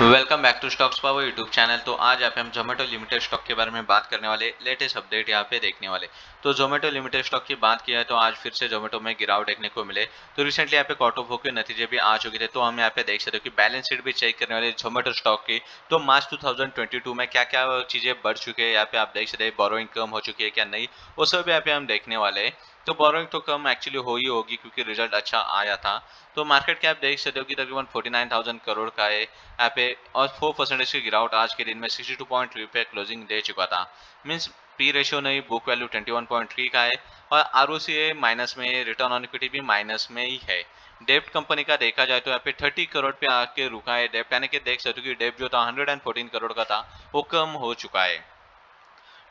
Welcome back to stocks power YouTube channel. तो आज यहाँ पे हम जोमेटो लिमिटेड स्टॉक के बारे में बात करने वाले, लेटेस्ट अपडेट यहाँ पे देखने वाले। तो जोमेटो लिमिटेड स्टॉक की बात किया है तो आज फिर से जोमेटो में गिरावट देखने को मिले। तो रिसेंटली यहाँ पे क्वार्टर 4 के नतीजे भी आ चुके थे। तो हम यहाँ पे देख सकते हो कि बैलेंस शीट भी चेक करने वाले जोमेटो स्टॉक की। तो मार्च 2022 में क्या क्या चीज़ें बढ़ चुकी है यहाँ पे आप देख सकते हैं, बोरोइंग कम हो चुकी है क्या नहीं, वो सब यहाँ पे हम देखने वाले हैं। तो बोरोइंग तो कम एक्चुअली हो ही होगी क्योंकि रिजल्ट अच्छा आया था। तो मार्केट कैप देख सकते हो कि तकरीबन 49,000 करोड़ का है यहाँ पे, और 4% की गिरावट आज के दिन में 62.3 पे क्लोजिंग दे चुका था। मीन्स पी रेशियो नहीं, बुक वैल्यू 21.3 का है और आरओसी माइनस में, रिटर्न ऑन इक्विटी भी माइनस में ही है। डेप्ट कंपनी का देखा जाए तो यहाँ पे 30 करोड़ पे आके रुका है डेप्ट, यानी कि देख सकते हो कि डेप्ट जो था 114 करोड़ का था वो कम हो चुका है।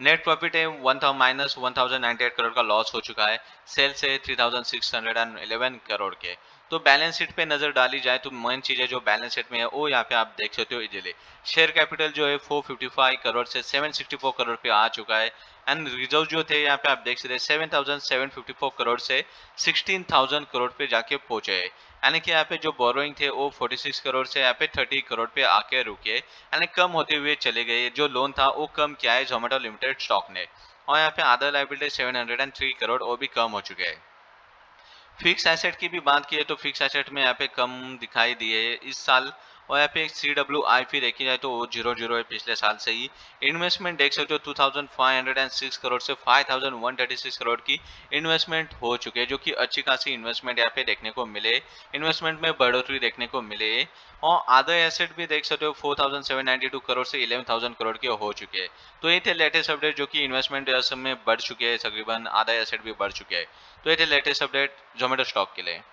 नेट प्रॉफिट है -1098 करोड़ का लॉस हो चुका है, सेल से 3611 करोड़ के। तो बैलेंस शीट पे नजर डाली जाए तो मेन चीजें जो बैलेंस शीट में है वो यहाँ पे आप देख सकते हो इजीली। शेयर कैपिटल जो है 455 करोड़ से 764 करोड़ पे आ चुका है। एंड रिजर्व जो थे यहाँ पे आप देख सकते हैं 7,754 करोड़ से 16,000 करोड़ पे जाके पहुंचे है। यानी कि यहाँ पे जो बोरोइंग थे वो 46 करोड़ से यहाँ पे 30 करोड़ पे आके रुके, यानी कम होते हुए चले गए। जो लोन था वो कम किया है जोमेटो लिमिटेड स्टॉक ने। और यहाँ पे अदर लायबिलिटी 703 करोड़ वो भी कम हो चुके हैं। फिक्स एसेट की भी बात की है तो फिक्स एसेट में यहाँ पे कम दिखाई दिए है इस साल। और यहाँ पे CWIP देखी जाए तो वो 0 है पिछले साल से ही। इन्वेस्टमेंट देख सकते हो 2506 करोड़ से 5136 करोड़ की इन्वेस्टमेंट हो चुके हैं, जो कि अच्छी खासी इन्वेस्टमेंट यहाँ पे देखने को मिले, इन्वेस्टमेंट में बढ़ोतरी देखने को मिले। और अदर एसेट भी देख सकते हो 4792 करोड़ से 11,000 करोड़ के हो चुके हैं। तो ये थे लेटेस्ट अपडेट जो कि इन्वेस्टमेंट में बढ़ चुके हैं, तकरीबन आधा एसेट भी बढ़ चुके हैं। तो ये थे लेटेस्ट अपडेट जोमेटो स्टॉक के लिए।